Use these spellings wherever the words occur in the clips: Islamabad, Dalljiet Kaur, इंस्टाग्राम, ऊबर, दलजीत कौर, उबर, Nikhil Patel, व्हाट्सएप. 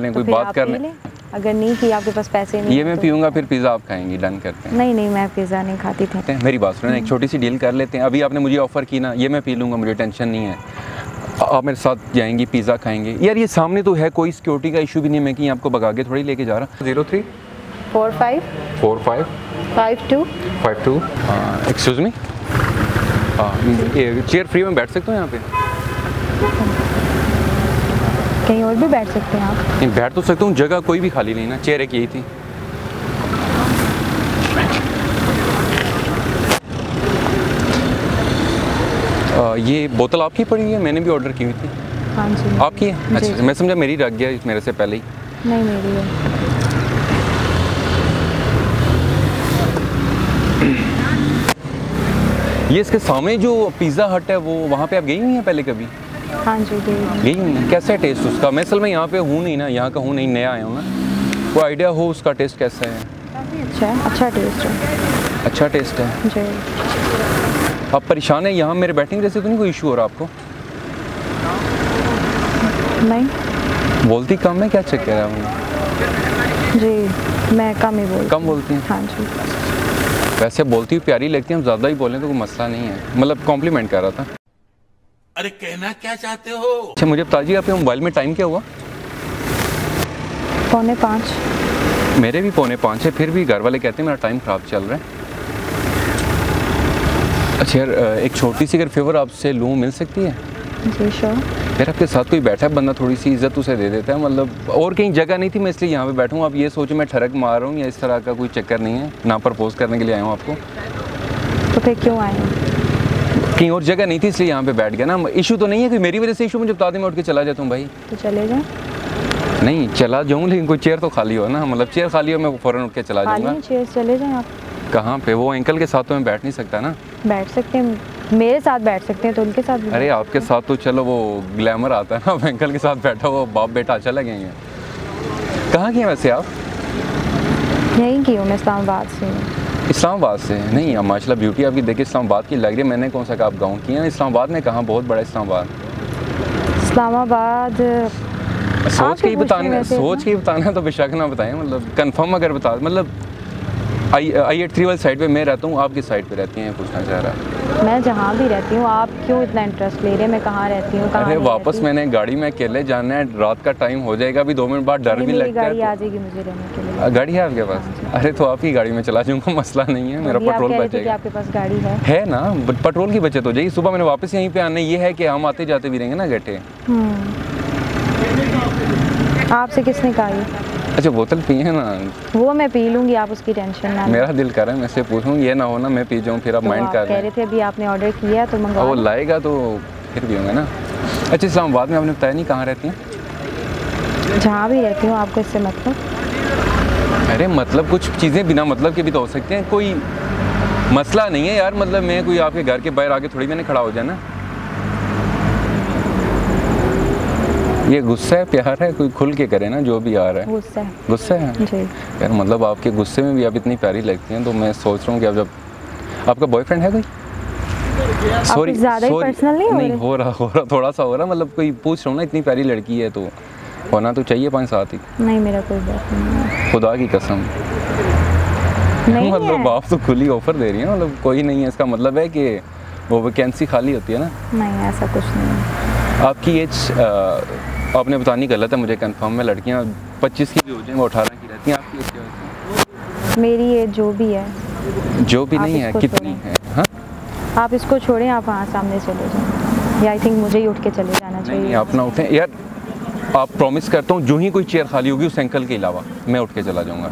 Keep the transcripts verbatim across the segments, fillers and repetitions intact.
कोई तो बात करने अगर नहीं की आपके पास पैसे नहीं, ये मैं तो पीऊंगा फिर पिज़्ज़ा आप खाएंगी। डन करते हैं। नहीं नहीं मैं पिज़्ज़ा नहीं खाती थी। मेरी बात सुनो, एक छोटी सी डील कर लेते हैं। अभी आपने मुझे ऑफ़र की ना, ये मैं पी लूँगा, मुझे टेंशन नहीं है। आप मेरे साथ जाएंगी, पिज़्ज़ा खाएंगे। यार ये सामने तो है, कोई सिक्योरिटी का इशू भी नहीं, मैं कहीं आपको भगा के थोड़ी लेके जा रहा। Zero three four five four five five two five two excuse me, chair free में बैठ सकते हो? यहाँ पे कहीं और भी बैठ सकते हैं आप? नहीं बैठ तो सकता हूँ, जगह कोई भी खाली नहीं ना, चेयर एक यही थी। आ, ये बोतल आपकी पड़ी है, मैंने भी ऑर्डर की हुई थी। हाँ जी आपकी है? अच्छा मैं समझा मेरी रख गया मेरे से पहले ही। नहीं मेरी है। ये इसके सामने जो पिज़्ज़ा हट है वो, वहाँ पे आप गई हुई हैं पहले कभी? हाँ जी गई हूँ। कैसा है टेस्ट उसका? मैं असल में यहाँ पे हूँ नहीं ना, यहाँ का हूँ नहीं, नया आया हूँ ना, कोई आइडिया हो उसका टेस्ट कैसा है? काफ़ी अच्छा है, अच्छा टेस्ट है। अच्छा टेस्ट है जी। आप परेशान हैं यहाँ मेरे बैठने जैसे तो नहीं कोई इशू हो रहा आपको? नहीं। बोलती कम है क्या चेक कर रहा हूँ? जी मैं कम ही बोलती कम बोलती हूँ। हाँ जी वैसे बोलती हुई प्यारी लगती है, हम ज़्यादा ही बोलें तो कोई मसला नहीं है, मतलब कॉम्प्लीमेंट कर रहा था। अरे कहना क्या चाहते हो? अच्छा मुझे बता दीजिए आपके मोबाइल में टाइम क्या हुआ? पौने पाँच। मेरे भी पौने पाँच है, फिर भी घर वाले कहते हैं मेरा टाइम ख़राब चल रहा है। अच्छा यार एक छोटी सी अगर फेवर आपसे लूँ मिल सकती है? जी श्योर। यार आपके साथ कोई बैठा है बंदा, थोड़ी सी इज़्ज़त उसे दे देता है, मतलब और कहीं जगह नहीं थी मैं इसलिए यहाँ पर बैठा हूँ। आप ये सोचो मैं ठरक मार रहा हूँ या इस तरह का कोई चक्कर नहीं है, ना प्रपोज करने के लिए आया हूँ आपको। तो फिर क्यों आए हैं? कहीं और जगह नहीं थी इसलिए यहाँ पे बैठ गया ना। इशू तो नहीं है कि मेरी वजह से इशू, मुझे बता दें मैं उठ के चला जाता हूँ भाई। तो चले जाऊँ? नहीं चला जाऊँ लेकिन कोई चेयर तो खाली हो ना, मतलब चेयर खाली हो मैं फ़ौरन उठ के चला जाऊँगा। चेयर चले जाएँ आप? कहाँ पे? वो अंकल के साथ तो मैं बैठ नहीं सकता ना। बैठ सकते हैं, मेरे साथ बैठ सकते हैं तो उनके साथ। अरे आपके साथ तो चलो वो ग्लैमर आता है ना, आप अंकल के साथ बैठा हुआ बाप बेटा अच्छा लगेंगे। कहाँ की हैं वैसे आप? यहीं की हूँ मैं, इस्लामाबाद से हूँ। इस्लामाबाद से? नहीं माशाल्लाह ब्यूटी आपकी, देखिए इस्लामाबाद की लग रही है। मैंने कौन सा कहा आप गाँव की हैं? इस्लामाबाद में कहाँ? बहुत बड़ा इस्लामाबाद। इस्लामाबाद सोच के ही बताना, सोच के ही बताना तो बेशक ना बताएं, मतलब कंफर्म अगर बता, मतलब आई आई एट थ्री वाली साइड पे मैं रहता हूँ, आप किस साइड पे रहती हैं पूछना चाह रहा। मैं जहाँ भी रहती हूँ। आप क्यों इतना इंटरेस्ट ले रहे हैं मैं कहाँ रहती हूँ? अरे वापस मैंने गाड़ी में अकेले जाना है, रात का टाइम हो जाएगा अभी, दो मिनट बाद डर भी लगता है। गाड़ी आ जाएगी मुझे रहने के लिए? गाड़ी है आपके पास? अरे तो आपकी गाड़ी में चला जाऊँगा, मसला नहीं है, मेरा पेट्रोल बचेगा। आपके पास गाड़ी है? है ना, पेट्रोल की बचत हो जाएगी। सुबह मैंने वापस यहीं पर आना ये है कि हम आते जाते भी रहेंगे ना गट्ठे। आपसे किसने कहा? अच्छा बोतल पी है ना, वो मैं पी लूँगी, आप उसकी टेंशन ना। मेरा दिल कर रहा है मैं से पूछूँ ये ना हो ना मैं पी जाऊँ फिर आप तो माइंड कर रहे हैं। कह रहे थे अभी आपने ऑर्डर किया तो मंगा, वो लाएगा तो फिर भी होंगे ना। अच्छा इस्लामाबाद में आपने बताया नहीं कहाँ रहती हैं? जहाँ भी रहती हूँ। आपको इससे मतलब? अरे मतलब कुछ चीज़ें बिना मतलब के भी तो हो सकती हैं, कोई मसला नहीं है यार, मतलब मैं कोई आपके घर के बाहर आके थोड़ी मैंने खड़ा हो जाए ना। ये गुस्सा है प्यार है, कोई खुल के करे ना जो भी आ रहा है। गुस्सा है? गुस्सा है जी यार, मतलब आपके गुस्से में भी आप इतनी प्यारी लगती हैं, तो मैं सोच रहा हूँ कि आप जब आपका बॉयफ्रेंड है कोई? सॉरी ज़्यादा ही पर्सनल नहीं हो रहा? नहीं हो रहा हो रहा थोड़ा सा हो रहा, मतलब कोई पूछ रहा हूँ ना, इतनी प्यारी लड़की है तो होना तो चाहिए पाँच सात ही। नहीं मेरा कोई बात नहीं, खुदा की कसम नहीं, मतलब आप तो खुली ऑफर दे रही है, मतलब कोई नहीं है इसका मतलब है कि वो वैकेंसी खाली होती है ना? नहीं ऐसा कुछ नहीं। आपकी एज आपने बतानी गलत है मुझे कंफर्म में, लड़कियां पच्चीस की भी हो जाएँ वो अठारह की रहती हैं। आपकी एज क्या होती है? मेरी एज जो भी है। जो भी नहीं है कितनी है? हाँ आप इसको छोड़ें, आप हाँ सामने चले जाएँ, या आई थिंक मुझे ही उठ के चले जाना चाहिए। नहीं आप ना उठें यार, आप प्रॉमिस करता हूँ जो ही कोई चेयर खाली होगी उस एंकल के अलावा मैं उठ के चला जाऊँगा।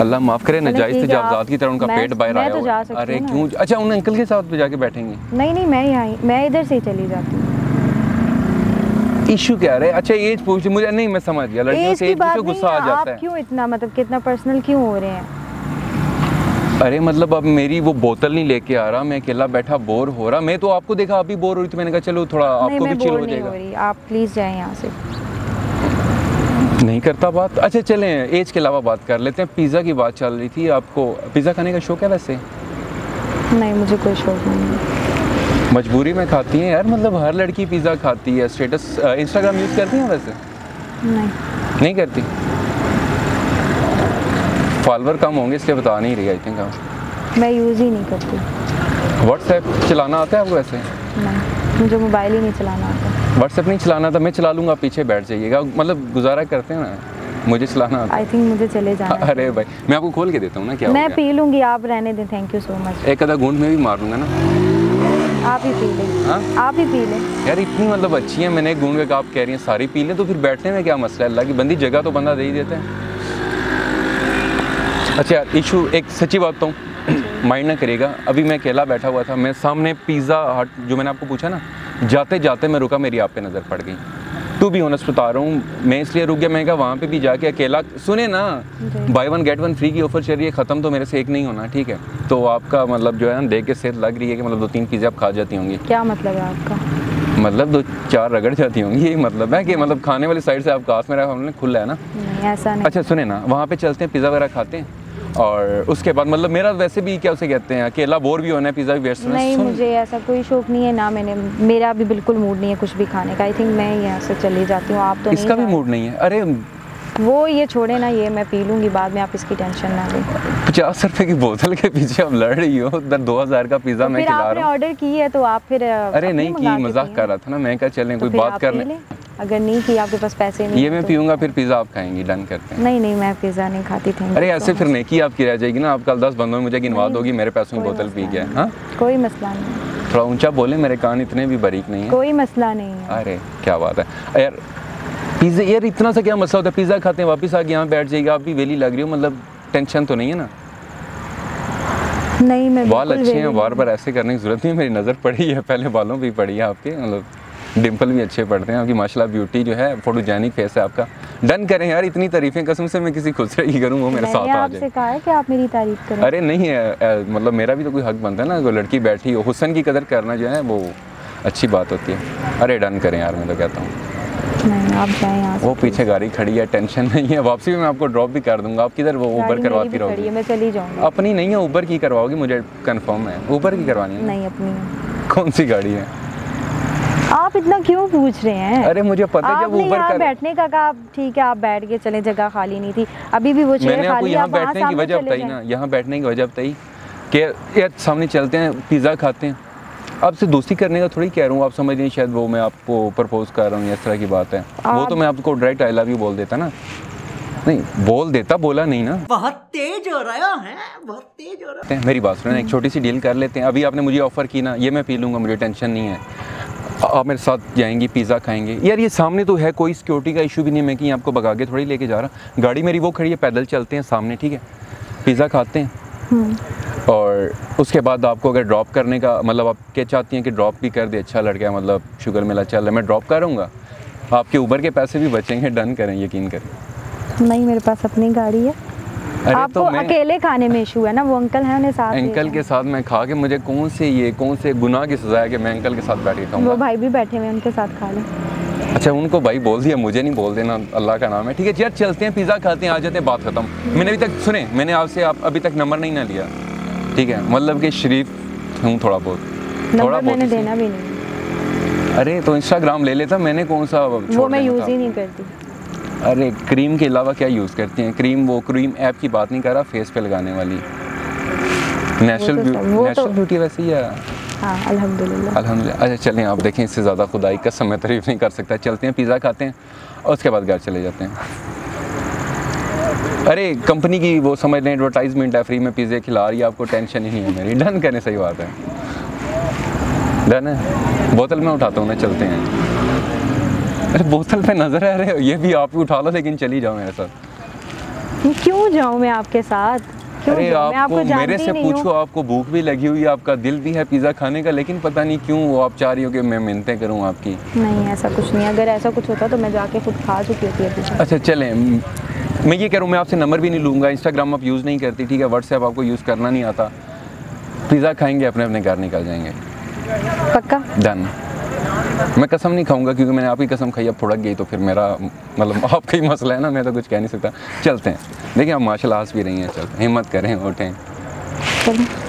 अल्लाह माफ़ करे, नाजायज़ तजावज़ात की तरह उनका पेट बाहर आया। अरे क्यों? अच्छा उन अंकल के साथ जाके बैठेंगे? नहीं नहीं मैं यहाँ मैं इधर से ही चली जाती हूँ। इशू क्या रहा है? अच्छा एज पूछ रही मुझे? नहीं मैं समझ गया, लड़कियों से मुझे गुस्सा आ जाता है। आप क्यों इतना मतलब कितना पर्सनल क्यों हो रहे हैं? अरे मतलब अब मेरी वो बोतल नहीं लेके आ रहा, मैं अकेला बैठा बोर हो रहा, मैं तो आपको देखा आप भी बोर हो रही थी, मैंने कहा चलो थोड़ा आपको भी चिल हो जाएगा। आप प्लीज जाए यहाँ से। नहीं करता बात। अच्छा चले एज के अलावा बात कर लेते हैं, पिज़्ज़ा की बात चल रही थी, आपको पिज़्ज़ा खाने का शौक है वैसे? नहीं मुझे कोई शौक नहीं है, मजबूरी में खाती हैं यार, मतलब हर लड़की पिज़्ज़ा खाती है। स्टेटस इंस्टाग्राम यूज़ करती हैं वैसे? नहीं नहीं करती, फॉलोअर कम होंगे इसलिए बता नहीं रही। आई थिंक आप मैं यूज़ ही नहीं करती। व्हाट्सएप चलाना आता है आपको? ऐसे नहीं, मुझे मोबाइल ही नहीं चलाना आता। व्हाट्सएप नहीं चलाना था, मैं चला लूँगा, पीछे बैठ जाइएगा, मतलब गुजारा करते हैं ना। मुझे चलाना आई थिंक मुझे चले जाना। अरे भाई मैं आपको खोल के देता हूँ ना, क्या मैं पी लूँगी, आप रहने दें। Thank you so much. एक आधा घूंट में भी मार लूँगा ना। आप ही पी लें, आप ही पी लें यार, इतनी मतलब अच्छी है। मैंने एक घूंट का आप कह रही हैं सारी पी लें, तो फिर बैठने में क्या मसला है? अल्लाह की बंदी, जगह तो बंदा दे ही देता है। अच्छा यार इशू, एक सच्ची बात तो माइंड ना करेगा, अभी मैं अकेला बैठा हुआ था, मैं सामने पिज़्ज़ा हट जो मैंने आपको पूछा ना, जाते जाते मैं रुका, मेरी आप पे नज़र पड़ गई। तू भी ऑनेस्ट बता रहा हूँ, मैं इसलिए रुक गया, मैं कहा वहाँ पे भी जाके अकेला। सुने ना, buy one get one free की ऑफर चल रही है, ख़त्म तो मेरे से एक नहीं होना, ठीक है? तो आपका मतलब जो है ना, देख के सेहत लग रही है कि मतलब दो तीन पिज़्ज़े आप खा जाती होंगी। क्या मतलब है आपका? मतलब दो चार रगड़ जाती होंगी, यही मतलब है कि मतलब खाने वाली साइड से आपका हाथ मेरा हमने खुला है ना। ऐसा नहीं। अच्छा सुने ना, वहाँ पर चलते हैं, पिज़्ज़ा वगैरह खाते हैं, और उसके बाद मतलब मेरा वैसे भी क्या उसे कहते हैं अकेला बोर भी होना है, पिज़्ज़ा भी वेस्ट होना। नहीं मुझे ऐसा कोई शौक नहीं है ना, मैंने मेरा भी बिल्कुल मूड नहीं है कुछ भी खाने का। आई थिंक मैं यहाँ से चली जाती हूँ। आप तो इसका भी मूड नहीं है? अरे वो ये छोड़े ना, ये मैं पी लूँगी बाद में, आप इसकी टेंशन ना लें। पचास रुपये की बोतल के पीछे आप लड़ रही हो, उधर दो हज़ार का पिज़्ज़ा मैं खिला रहा हूँ। ऑर्डर की है तो आप फिर? अरे नहीं की, मजाक कर रहा था ना, मैं क्या चलें कोई बात कर लें। अगर नहीं कि आपके पास पैसे नहीं, ये मैं तो पीऊँगा फिर पिज़्ज़ा आप खाएंगी, डन करते हैं। नहीं नहीं मैं पिज़्ज़ा नहीं खाती थी। अरे ऐसे फिर नेकी आपकी रह जाएगी ना, आप कल दस बंदों में मुझे गिनवा दोगी मेरे पैसों की बोतल पी गया। हाँ कोई मसला नहीं। थोड़ा ऊंचा बोले, मेरे कान इतने भी बारीक नहीं है। कोई मसला नहीं है। अरे क्या बात है यार, पिज़्ज़ा यार इतना सा क्या मसला होता है? पिज़्ज़ा खाते हैं, वापस आके यहाँ बैठ जाएगी। आप भी वेली लग रही हो, मतलब टेंशन तो नहीं है ना? नहीं मैं बाल अच्छे हैं, बार बार ऐसे करने की जरूरत नहीं है। मेरी नज़र पड़ी है पहले, बालों पर पड़ी है आपके, मतलब डिम्पल भी अच्छे पड़ते हैं आपकी, माशाल्लाह ब्यूटी जो है, फोटोजेनिक फेस है आपका। डन करें यार, इतनी तारीफें कसम से मैं किसी खुसरे की करूँ वो मेरे साथ आ जाए। कहा है कि आप मेरी तारीफ करें। अरे नहीं है, मतलब मेरा भी तो कोई हक बनता है ना, कोई लड़की बैठी हो, हुस्न की कदर करना जो है वो अच्छी बात होती है। अरे डन करें यार, मैं तो कहता हूँ नहीं आप जाएं यहाँ से। वो पीछे गाड़ी खड़ी है, टेंशन नहीं है, वापसी में मैं आपको ड्रॉप भी कर दूँगा। आप किधर? वो उबर करवाती रहोगी? मैं चली जाऊँगी। अपनी नहीं है, उबर की करवाओगी? मुझे कन्फर्म है उबर की करवानी है। नहीं अपनी। कौन सी गाड़ी है? आप इतना क्यों पूछ रहे हैं? अरे मुझे पता है, जब ऊपर कर... बैठने का कहा, ठीक है आप बैठ के चले, जगह खाली नहीं थी। अभी भी वो मैंने आपको यहाँ बैठने की वजह बताई ना, यहाँ बैठने की वजह बताई कि यार सामने चलते हैं, पिज़्ज़ा खाते हैं। आपसे दोस्ती करने का थोड़ी कह रहा हूँ, आप समझ नहीं शायद, वो मैं आपको प्रपोज कर रहा हूँ, इस तरह की बात है। वो तो मैं आपको डायरेक्ट आई लव यू बोल देता ना। नहीं बोल देता, बोला नहीं ना। बहुत तेज हो रहा है, बहुत तेज हो रहा है। मेरी बात सुनो, एक छोटी सी डील कर लेते हैं। अभी आपने मुझे ऑफर की ना, ये मैं पी लूँगा, मुझे टेंशन नहीं है। आप मेरे साथ जाएंगी, पिज़्ज़ा खाएंगे। यार ये सामने तो है, कोई सिक्योरिटी का इशू भी नहीं है, मैं कि आपको भगा के थोड़ी लेके जा रहा। गाड़ी मेरी वो खड़ी है, पैदल चलते हैं सामने, ठीक है? पिज़्ज़ा खाते हैं, और उसके बाद आपको अगर ड्रॉप करने का मतलब आप क्या चाहती हैं कि ड्रॉप भी कर दे? अच्छा लड़का है, मतलब शुगर मेला चल रहा है, मैं ड्रॉप करूँगा, आपके ऊबर के पैसे भी बचेंगे। डन करें, यकीन करें। नहीं मेरे पास अपनी गाड़ी है। आपको तो अकेले खाने में इशू है ना, वो अंकल हैं, उन्हें साथ अंकल के साथ मैं खा के, मुझे कौन से ये कौन से गुनाह की सजा है कि मैं अंकल के साथ बैठ के खाऊंगा? वो भाई भी बैठे हुए हैं, उनके साथ खा लें। अच्छा उनको भाई बोल दिया, मुझे नहीं बोल देना, अल्लाह का नाम है। ठीक है यार चलते हैं, पिज़्ज़ा खाते हैं, आ जाते हैं, बात खत्म। मैंने अभी तक सुने, मैंने आपसे आप अभी तक नंबर नहीं ना लिया, ठीक है? मतलब कि शरीफ हूँ थोड़ा बहुत, थोड़ा बहुत देना भी नहीं। अरे तो इंस्टाग्राम ले लेता, मैंने कौन सा वो मैं यूज़ ही नहीं करती। अरे क्रीम के अलावा क्या यूज़ करती हैं? क्रीम, वो क्रीम ऐप की बात नहीं कर रहा, फेस पे लगाने वाली नेचुरल नेचुरल ब्यूटी वैसे ही है। हाँ अल्हम्दुलिल्लाह अल्हम्दुलिल्लाह। अच्छा चलें, आप देखें इससे ज़्यादा खुदाई कसम मैं तारीफ़ नहीं कर सकता। चलते हैं, पिज़्ज़ा खाते हैं, और उसके बाद घर चले जाते हैं। अरे कंपनी की वो समझ लें एडवर्टाइजमेंट है, फ्री में पिज़्ज़े खिला रही है आपको, टेंशन ही नहीं है मेरी। डन करें, सही बात है, डन है। बोतल में उठाता हूँ ना, चलते हैं। अरे बोतल पे नजर आ रहे हो, ये भी आप ही उठा लो, लेकिन चली जाओ मेरे साथ। क्यों जाऊँ मैं आपके साथ? क्यों? अरे आपको, मैं आपको मेरे से पूछो, आपको भूख भी लगी हुई है, आपका दिल भी है पिज़्ज़ा खाने का, लेकिन पता नहीं क्यों वो आप चाह रही हो कि मैं मिन्नतें करूँ आपकी। नहीं ऐसा कुछ नहीं, अगर ऐसा कुछ होता तो मैं जाके खुद खा चुकी होती है। अच्छा चलें, मैं ये कह रहा हूँ, मैं आपसे नंबर भी नहीं लूँगा, इंस्टाग्राम आप यूज़ नहीं करती, ठीक है? व्हाट्सएप आपको यूज़ करना नहीं आता। पिज़्ज़ा खाएँगे, अपने अपने घर निकल जाएंगे, पक्का? डन। मैं कसम नहीं खाऊंगा क्योंकि मैंने आपकी कसम खाई, अब फुड़क गई तो फिर मेरा मतलब आपका ही मसला है ना, मैं तो कुछ कह नहीं सकता। चलते हैं, देखिए आप माशाल्लाह हंस भी रही हैं। चलते, हिम्मत करें, उठें।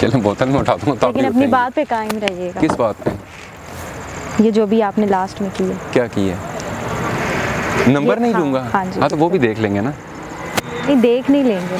चलें, बोतल में उठा दूँगा, लेकिन अपनी बात पे कायम रहिएगा। किस बात पे? ये जो भी आपने लास्ट में की है, क्या की है? नंबर नहीं लूँगा। हाँ तो वो भी देख लेंगे ना? नहीं, देख नहीं लेंगे।